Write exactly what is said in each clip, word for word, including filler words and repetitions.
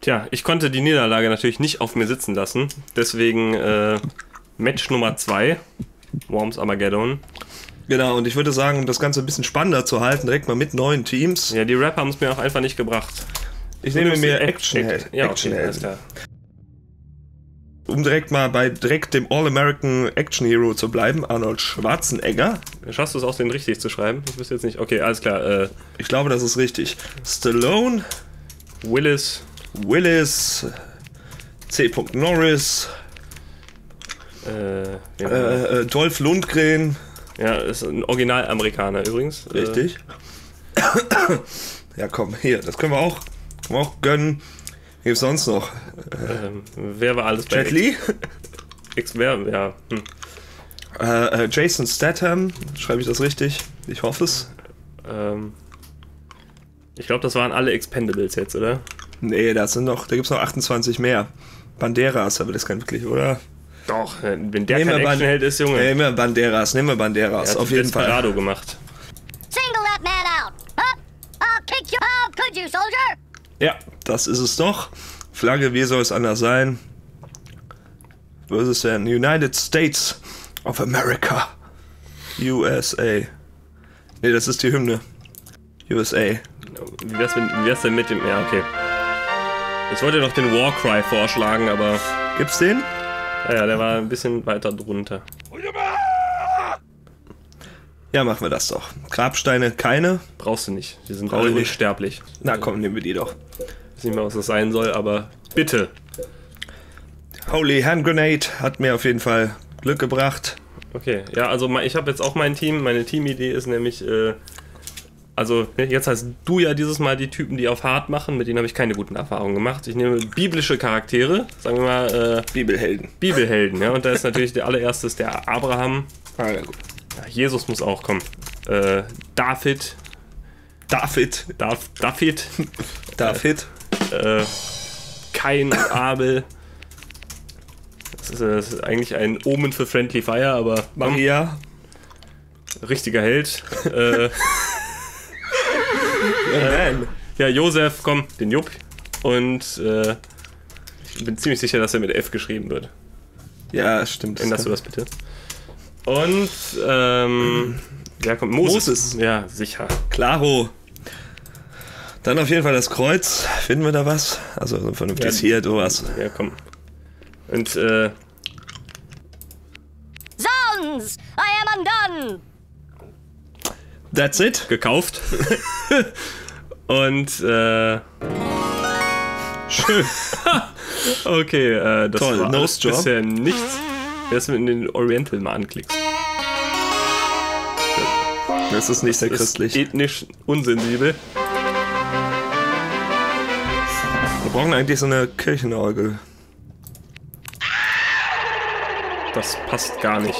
Tja, ich konnte die Niederlage natürlich nicht auf mir sitzen lassen. Deswegen äh, Match Nummer zwei, Worms Armageddon. Genau, und ich würde sagen, um das Ganze ein bisschen spannender zu halten, direkt mal mit neuen Teams. Ja, die Rapper haben es mir auch einfach nicht gebracht. Ich nehme mir Actionhelden. Ja, okay, alles klar. Um direkt mal bei direkt dem All-American Action Hero zu bleiben, Arnold Schwarzenegger. Schaffst du es auch, den richtig zu schreiben? Ich wüsste jetzt nicht. Okay, alles klar. Äh, ich glaube, das ist richtig. Stallone. Willis. Willis. C. Norris. Äh, äh, äh, Dolph Lundgren. Ja, ist ein Originalamerikaner übrigens. Richtig. Äh. Ja, komm, hier, das können wir auch, können wir auch gönnen. Gibt es sonst noch? Ähm, wer war alles bei Jet Li? X, wer, ja. Hm. Äh, äh, Jason Statham, schreibe ich das richtig? Ich hoffe es. Ähm, ich glaube, das waren alle Expendables jetzt, oder? Nee, das sind noch, da gibt es noch achtundzwanzig mehr. Banderas, aber das kann wirklich, oder? Doch, wenn der kein Actionheld ist, Junge. Nehmen wir Banderas, nehmen wir Banderas, auf jeden Fall. Desperado gemacht. Single that man out. Up, I'll kick you out, could you, soldier? Ja, das ist es doch. Flagge, wie soll es anders sein? Wo ist es denn? United States of America. U S A. Ne, das ist die Hymne. U S A. Wie wär's, wenn, wie wär's denn mit dem... Ja, okay. Ich wollte noch den Warcry vorschlagen, aber... Gibt's den? Ja, ja, der war ein bisschen weiter drunter. Ja, machen wir das doch. Grabsteine keine. Brauchst du nicht. Die sind alle unsterblich. Na komm, nehmen wir die doch. Ich weiß nicht mehr, was das sein soll, aber bitte. Holy Hand Grenade hat mir auf jeden Fall Glück gebracht. Okay, ja, also ich habe jetzt auch mein Team. Meine Teamidee ist nämlich, äh, also jetzt heißt du ja dieses Mal die Typen, die auf hart machen. Mit denen habe ich keine guten Erfahrungen gemacht. Ich nehme biblische Charaktere, sagen wir mal. Äh, Bibelhelden. Bibelhelden, ja. Und da ist natürlich der allererste ist der Abraham. Ah, ja, gut. Jesus muss auch kommen. Äh, David. David. Dav David. David. Äh, äh, Kain und Abel. Das ist, das ist eigentlich ein Omen für Friendly Fire, aber... Maria. Komm, richtiger Held. äh, äh, ja, Josef, komm, den Jupp. Und äh, ich bin ziemlich sicher, dass er mit F geschrieben wird. Ja, stimmt. Änderst du das bitte? Und, ähm, ja, kommt Moses. Moses. Ja, sicher. Klaro. Dann auf jeden Fall das Kreuz. Finden wir da was? Also so ein vernünftiges ja, hier, du was. Ja, komm. Und, äh... Sons, I am undone. That's it. Gekauft. Und, äh... Schön. Okay, äh, das Toll, war no bisher nichts. Dass du in den Oriental mal anklickst. Das ist nicht sehr christlich. Das ist ethnisch unsensibel. Wir brauchen eigentlich so eine Kirchenorgel. Das passt gar nicht.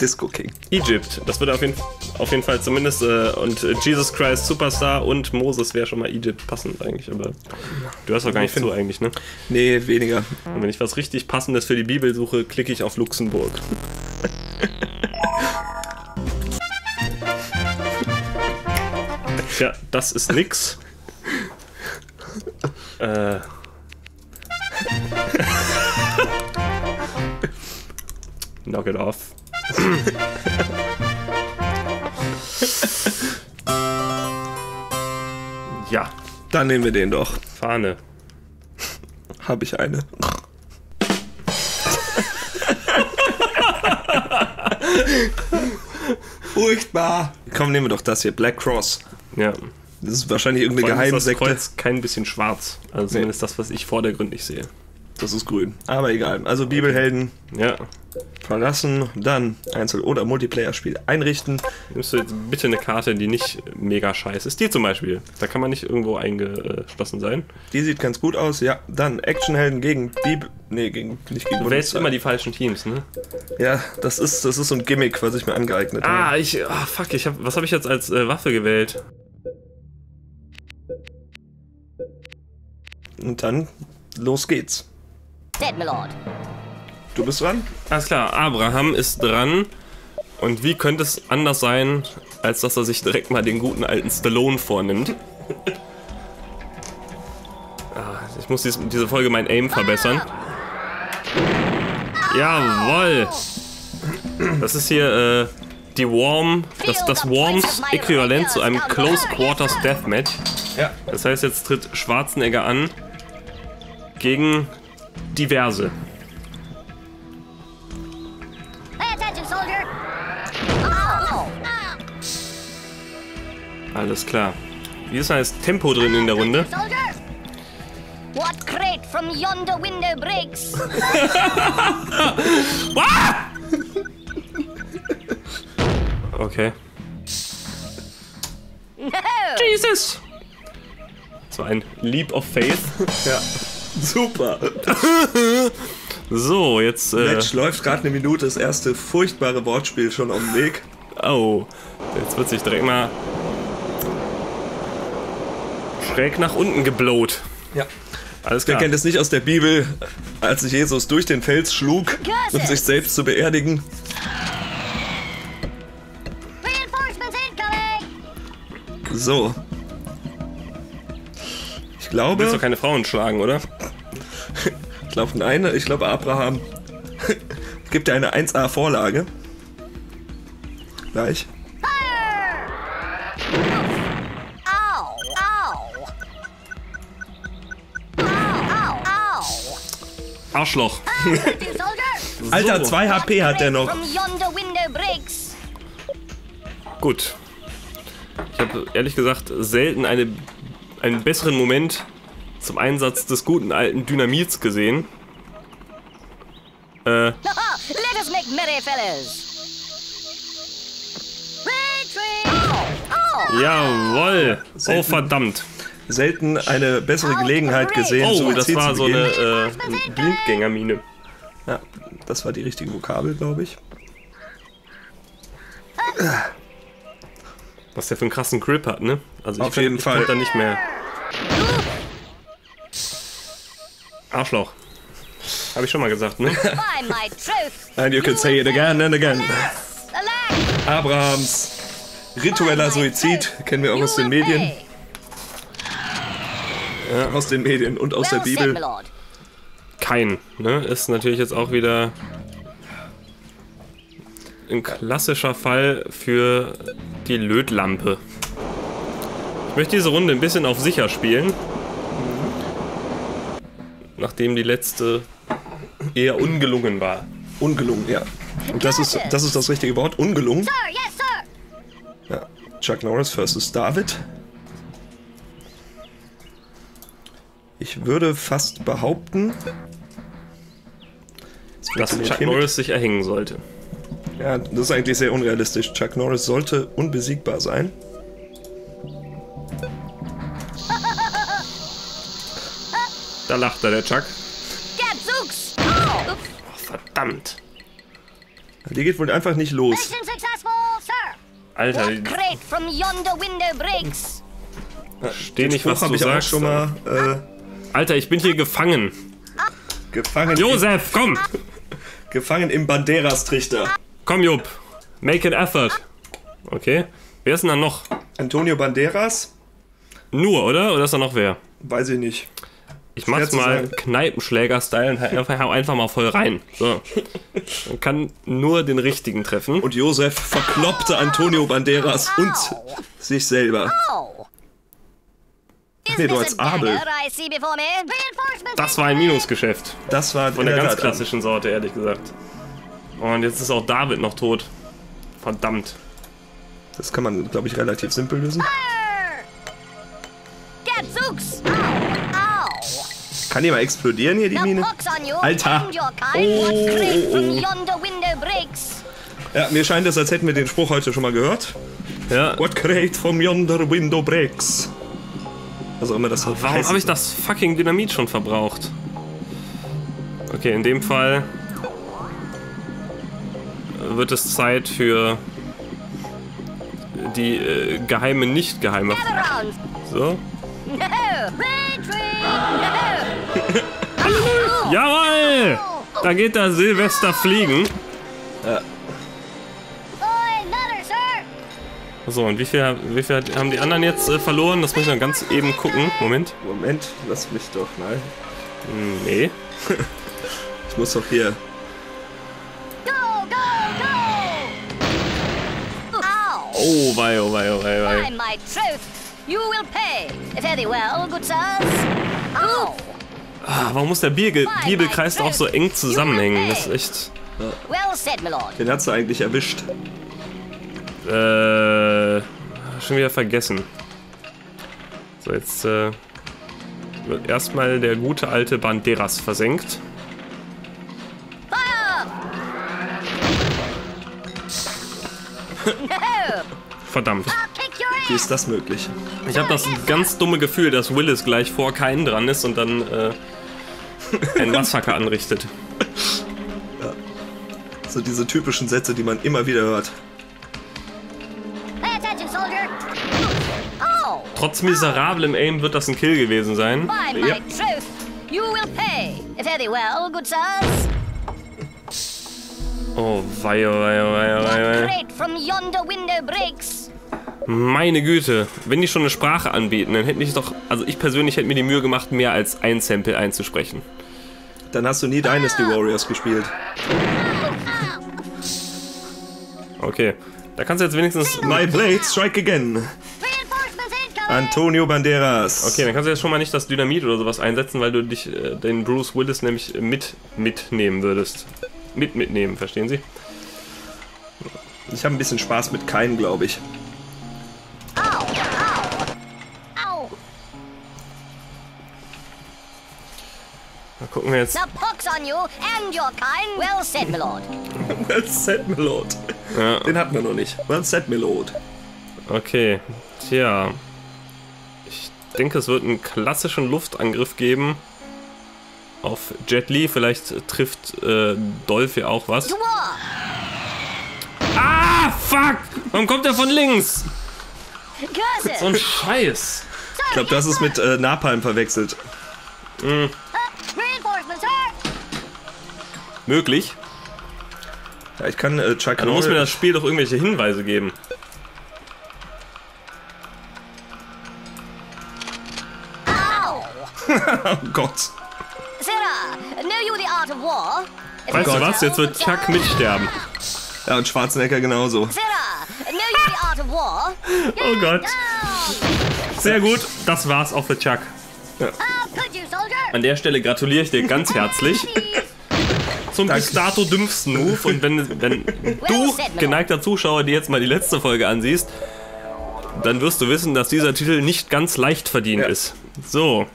Disco King. Egypt, das wird auf jeden, auf jeden Fall zumindest. Äh, und Jesus Christ Superstar und Moses wäre schon mal Egypt passend eigentlich. Aber du hörst doch gar nicht zu eigentlich, ne? Nee, weniger. Und wenn ich was richtig Passendes für die Bibel suche, klicke ich auf Luxemburg. Tja, das ist nix. äh. Knock it off. Ja, dann nehmen wir den doch. Fahne. Hab ich eine. Furchtbar. Komm, nehmen wir doch das hier, Black Cross. Ja. Das ist wahrscheinlich irgendeine Geheimsekte. Das Kreuz kein bisschen schwarz. Also zumindest das, was ich vordergründig sehe. Das ist grün. Aber egal. Also Bibelhelden. Ja. Verlassen, dann Einzel- oder Multiplayer-Spiel einrichten. Nimmst du jetzt bitte eine Karte, die nicht mega scheiß ist. Die zum Beispiel. Da kann man nicht irgendwo eingeschlossen sein. Die sieht ganz gut aus, ja. Dann Actionhelden gegen Bibel... Nee, gegen, nicht gegen... Du wählst immer die falschen Teams, ne? Ja, das ist, das ist so ein Gimmick, was ich mir angeeignet ah, habe. Ah, ich... Oh, fuck, ich hab, was habe ich jetzt als äh, Waffe gewählt? Und dann... Los geht's. Du bist dran? Alles klar, Abraham ist dran. Und wie könnte es anders sein, als dass er sich direkt mal den guten alten Stallone vornimmt? ah, Ich muss dies, diese Folge mein Aim verbessern. Jawoll! Das ist hier äh, die Worm, das, das Worms-Äquivalent zu einem Close-Quarters-Deathmatch. Ja. Das heißt, jetzt tritt Schwarzenegger an gegen diverse. Alles klar. Wie ist das Tempo drin in der Runde? What crate from yonder window breaks? Okay. Jesus! So ein Leap of Faith. Ja. Super. So, jetzt. Äh, Mensch, läuft gerade eine Minute das erste furchtbare Wortspiel schon auf dem Weg. Oh. Jetzt wird sich direkt mal schräg nach unten geblowt. Ja. Alles klar. Wer kennt es nicht aus der Bibel, als sich Jesus durch den Fels schlug, um sich selbst zu beerdigen? So. Ich glaube... Du willst doch keine Frauen schlagen, oder? Ich glaube, nein. Ich glaube, Abraham gibt dir eine eins A Vorlage. Gleich. Arschloch. Alter, zwei H P hat der noch. Gut. Ich habe ehrlich gesagt selten eine, einen besseren Moment zum Einsatz des guten alten Dynamits gesehen. Äh. Jawoll. Oh, verdammt. Selten eine bessere Gelegenheit gesehen. Oh, das war so eine äh, Blindgängermine. Ja, das war die richtige Vokabel, glaube ich. Was der für einen krassen Grip hat, ne? Also auf jeden Fall. Ich konnte da nicht mehr. Arschloch. Habe ich schon mal gesagt, ne? And you can say it again and again. Abrahams ritueller Suizid kennen wir auch aus den Medien. Ja, aus den Medien und aus der Bibel. Kain, ne? Ist natürlich jetzt auch wieder ein klassischer Fall für die Lötlampe. Ich möchte diese Runde ein bisschen auf sicher spielen. Nachdem die letzte eher ungelungen war. Ungelungen, ja. Und das ist das, ist das richtige Wort, ungelungen. Ja. Chuck Norris versus David. Ich würde fast behaupten, dass Chuck Norris sich erhängen sollte. Ja, das ist eigentlich sehr unrealistisch. Chuck Norris sollte unbesiegbar sein. Da lacht er, der Chuck. Oh, verdammt. Die geht wohl einfach nicht los. Alter. Steh nicht, was du ich sagst. Schon mal, äh, Alter, ich bin hier gefangen. Gefangen. Josef, komm! Gefangen im Banderas-Trichter. Komm, Jupp. Make an effort. Okay. Wer ist denn da noch? Antonio Banderas. Nur, oder? Oder ist da noch wer? Weiß ich nicht. Ich Schwer mach's mal Kneipenschläger-Style und hau einfach mal voll rein. So. Man kann nur den richtigen treffen. Und Josef verkloppte Antonio Banderas und sich selber. Nee, du als Abel. Das war ein Minusgeschäft. Das war von der ganz klassischen Sorte, ehrlich gesagt. Und jetzt ist auch David noch tot. Verdammt. Das kann man, glaube ich, relativ simpel lösen. Kann die mal explodieren hier, die Mine? Alter! Oh, oh, oh. Ja, mir scheint es, als hätten wir den Spruch heute schon mal gehört. Ja. What crate from yonder window breaks? Also immer das. Warum habe ich das fucking Dynamit schon verbraucht? Okay, in dem Fall wird es Zeit für die äh, geheime, nicht geheime. So. Jawoll! Da geht der Silvester fliegen. Ja. So, und wie viel, wie viel haben die anderen jetzt äh, verloren? Das muss ich noch ganz eben gucken. Moment. Moment, lass mich doch mal. Nee. Ich muss doch hier. Go, go, go! Oh, wei, oh, wei, oh, wei, wei. Find my truth. You will pay. Fare thee well, good sirs. Oh. Ah, warum muss der Bibel Bibelkreis da auch so eng zusammenhängen? Das ist echt. Ja. Well said, my lord. Den hat's du eigentlich erwischt. Äh. Schon wieder vergessen. So, jetzt äh, wird erstmal der gute alte Banderas versenkt. Verdammt. Wie ist das möglich? Ich habe das ganz dumme Gefühl, dass Willis gleich vor Kain dran ist und dann äh, ein Massaker anrichtet. Ja. So diese typischen Sätze, die man immer wieder hört. Trotz miserablem Aim wird das ein Kill gewesen sein. Ja. Oh, wei, oh, wei, oh, wei, wei, wei. Meine Güte, wenn die schon eine Sprache anbieten, dann hätte ich doch, also ich persönlich hätte mir die Mühe gemacht, mehr als ein Sample einzusprechen. Dann hast du nie Dynasty Warriors gespielt. Okay, da kannst du jetzt wenigstens... My blade, strike again. Antonio Banderas. Okay, dann kannst du jetzt schon mal nicht das Dynamit oder sowas einsetzen, weil du dich äh, den Bruce Willis nämlich mit mitnehmen würdest. Mit mitnehmen, verstehen Sie? Ich habe ein bisschen Spaß mit Kain, glaube ich. Au, au, au. Da gucken wir jetzt. The pox on you and your Kain. Well said, my lord. Well said, my lord. Ja. Den hatten wir noch nicht. Well said, my lord. Okay, tja. Ich denke, es wird einen klassischen Luftangriff geben auf Jet Li. Vielleicht trifft äh, Dolph hier auch was. Ah, fuck! Warum kommt er von links? So ein Scheiß. Ich glaube, das ist mit äh, Napalm verwechselt. Mhm. Möglich. Ja, ich kann äh, Chuck Norris. Dann muss mir das Spiel doch irgendwelche Hinweise geben. Oh Gott. Weißt du was? Jetzt wird Chuck mitsterben. Ja, und Schwarzenegger genauso. Oh Gott. Sehr gut, das war's auch für Chuck. Ja. An der Stelle gratuliere ich dir ganz herzlich zum bis dato dümmsten Move. Und wenn, wenn du, geneigter Zuschauer, dir jetzt mal die letzte Folge ansiehst, dann wirst du wissen, dass dieser Titel nicht ganz leicht verdient ja. ist. So.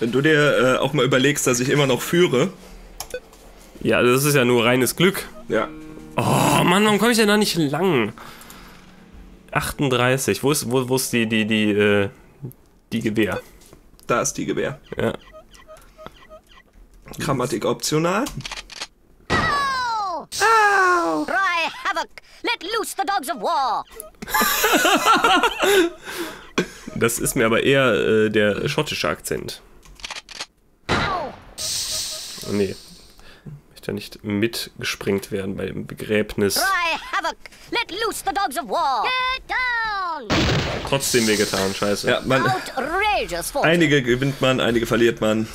Wenn du dir äh, auch mal überlegst, dass ich immer noch führe. Ja, das ist ja nur reines Glück. Ja. Oh Mann, warum komme ich denn da nicht lang? achtunddreißig. Wo ist, wo, wo ist die, die, die, äh, die Gewehr? Da ist die Gewehr. Ja. Grammatik optional. Ow! Ow! Cry havoc! Let loose the dogs of war! Das ist mir aber eher äh, der schottische Akzent. Nee. Ich möchte nicht mitgesprengt werden bei dem Begräbnis. Trotzdem wehgetan, scheiße. Ja, man, einige gewinnt man, einige verliert man.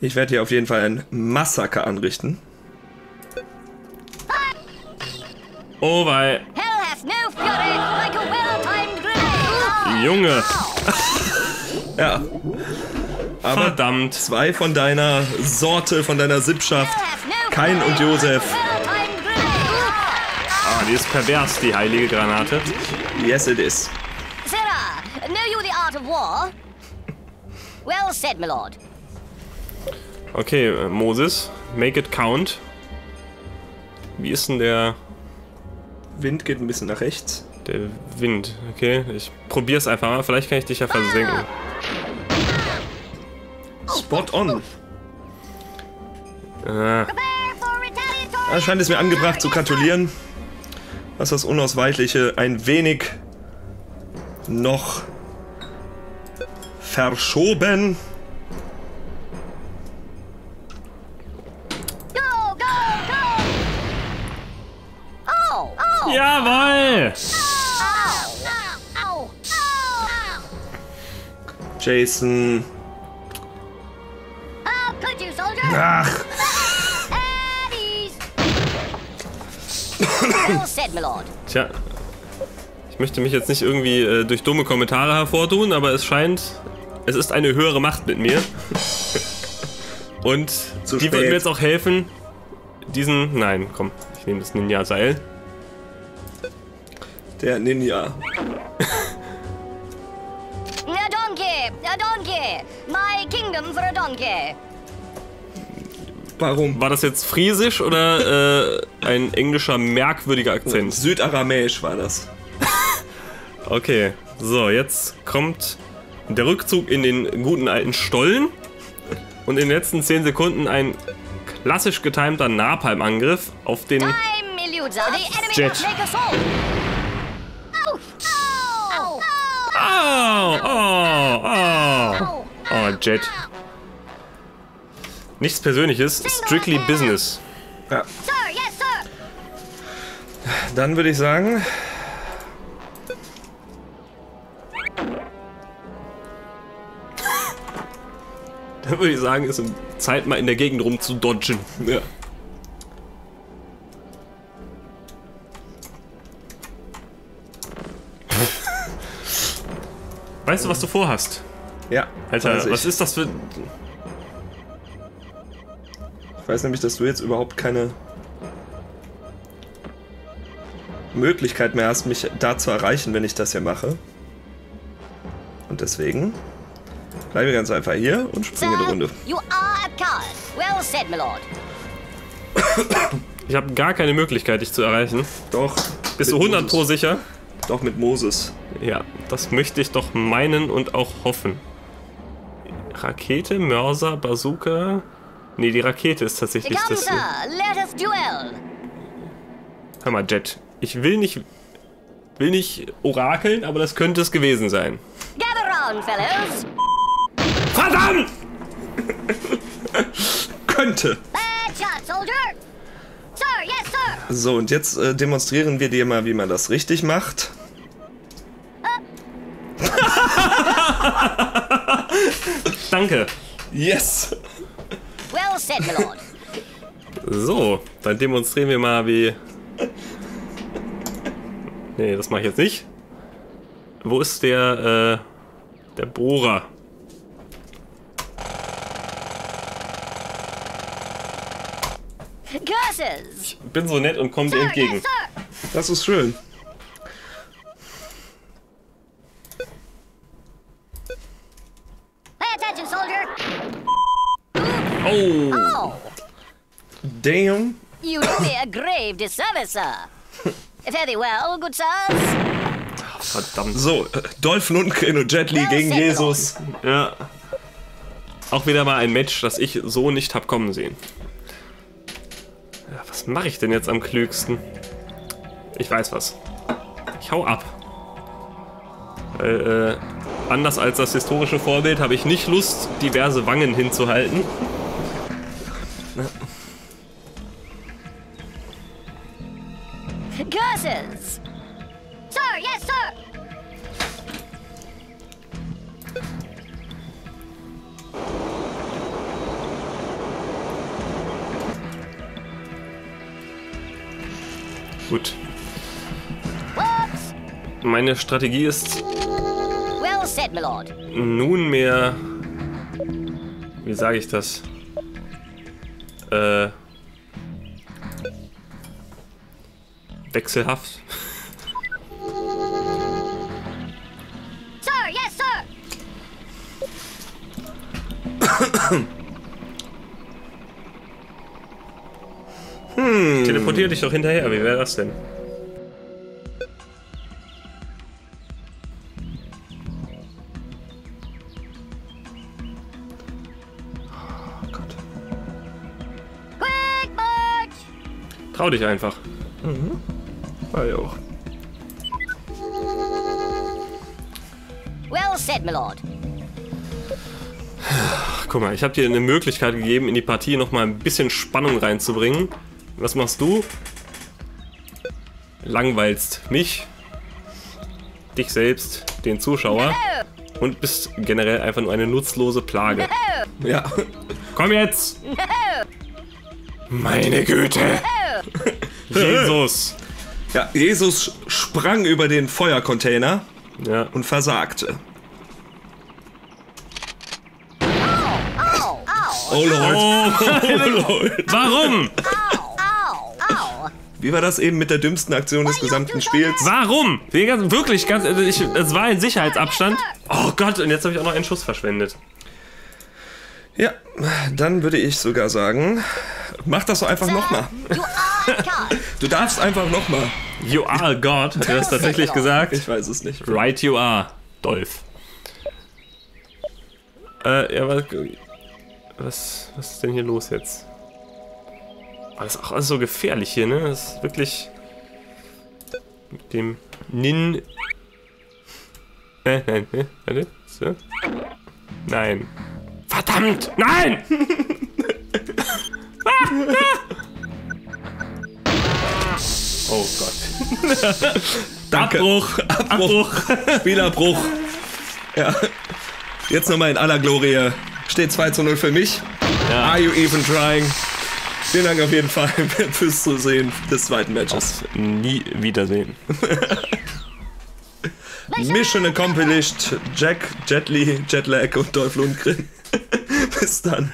Ich werde hier auf jeden Fall ein Massaker anrichten. Oh wei. Junge! Ja. Aber verdammt. Zwei von deiner Sorte, von deiner Sippschaft. Kain und Josef. Ah, die ist pervers, die heilige Granate. Yes, it is. Sarah, know you the art of war? Well said, my lord. Okay, Moses, make it count. Wie ist denn der... Wind geht ein bisschen nach rechts. Der Wind, okay. Ich probier's einfach mal. Vielleicht kann ich dich ja versenken. Spot on. Ah. Da scheint es mir angebracht zu gratulieren, dass das Unausweichliche ein wenig noch verschoben. Jawohl! Jason Ach. Tja. Ich möchte mich jetzt nicht irgendwie äh, durch dumme Kommentare hervortun, aber es scheint, es ist eine höhere Macht mit mir. Und die wird mir jetzt auch helfen, diesen... Nein, komm, ich nehme das Ninja-Seil. Der Ninja. My kingdom for a donkey. Warum? War das jetzt Friesisch oder äh, ein englischer merkwürdiger Akzent? Südaramäisch war das. Okay, so jetzt kommt der Rückzug in den guten alten Stollen und in den letzten zehn Sekunden ein klassisch getimter Napalm-Angriff auf den Jet. Oh, oh, oh. Oh, Jet. Nichts Persönliches, strictly business. Ja. Dann würde ich sagen... Dann würde ich sagen, ist Zeit, mal in der Gegend rum zu dodgen. Ja. Weißt du, was du vorhast? Ja. Alter, was ist das für... Ich weiß nämlich, dass du jetzt überhaupt keine Möglichkeit mehr hast, mich da zu erreichen, wenn ich das hier mache. Und deswegen bleibe ganz einfach hier und springe eine Runde. Ich habe gar keine Möglichkeit, dich zu erreichen. Doch. Bist du hundert Prozent sicher? Doch, mit Moses. Ja, das möchte ich doch meinen und auch hoffen. Rakete, Mörser, Bazooka... Nee, die Rakete ist tatsächlich das... Hör mal, Jet. Ich will nicht... will nicht orakeln, aber das könnte es gewesen sein. Verdammt! Könnte. So, und jetzt äh, demonstrieren wir dir mal, wie man das richtig macht. Danke. Yes. Well said, my lord. So, dann demonstrieren wir mal, wie... Nee, das mache ich jetzt nicht. Wo ist der, äh, der Bohrer? Ich bin so nett und komme dir entgegen. Das ist schön. Oh. Damn. You do me a grave disservice, sir. Very well, good sirs. Verdammt. So, Dolph Lundgren und Jet Li gegen Jesus. Ja. Auch wieder mal ein Match, das ich so nicht hab kommen sehen. Ja, was mache ich denn jetzt am klügsten? Ich weiß was. Ich hau ab. Weil, äh, anders als das historische Vorbild habe ich nicht Lust, diverse Wangen hinzuhalten. Curses! Sir, yes, sir! Gut. Oops. Meine Strategie ist well said, my lord. Nunmehr, wie sage ich das? Äh, wechselhaft. Sir, yes, sir. Hm. Teleportier dich doch hinterher, wie wäre das denn? Trau dich einfach. Mhm. War ja auch. Well said, my lord. Guck mal, ich habe dir eine Möglichkeit gegeben, in die Partie noch mal ein bisschen Spannung reinzubringen. Was machst du? Langweilst mich, dich selbst, den Zuschauer und bist generell einfach nur eine nutzlose Plage. Ja. Komm jetzt! Meine Güte. Jesus. Ja, Jesus sprang über den Feuercontainer ja. und versagte. Oh Lord. Oh, oh Lord. Warum? Wie war das eben mit der dümmsten Aktion des gesamten Spiels? Warum? Wirklich, ganz, ich, es war ein Sicherheitsabstand. Oh Gott, und jetzt habe ich auch noch einen Schuss verschwendet. Ja, dann würde ich sogar sagen, mach das doch einfach nochmal. Du darfst einfach nochmal. You are God, hat er das tatsächlich gesagt? Ich weiß es nicht. Right you are, Dolph. Äh, ja, was, was, was ist denn hier los jetzt? Oh, das ist auch alles so gefährlich hier, ne? Das ist wirklich mit dem Nin... Äh, nein, ne? Warte, so. Nein. Verdammt! Nein! ah, ah. Oh Gott. Danke. Abbruch! Abbruch! Abbruch. Spielabbruch! Ja. Jetzt nochmal in aller Glorie. Steht zwei zu null für mich. Ja. Are you even trying? Vielen Dank auf jeden Fall fürs Zusehen des zweiten Matches. Auf nie wiedersehen. Mission accomplished. Jack, Jet Li, Jetlag und Dolph Lundgren. Bis dann.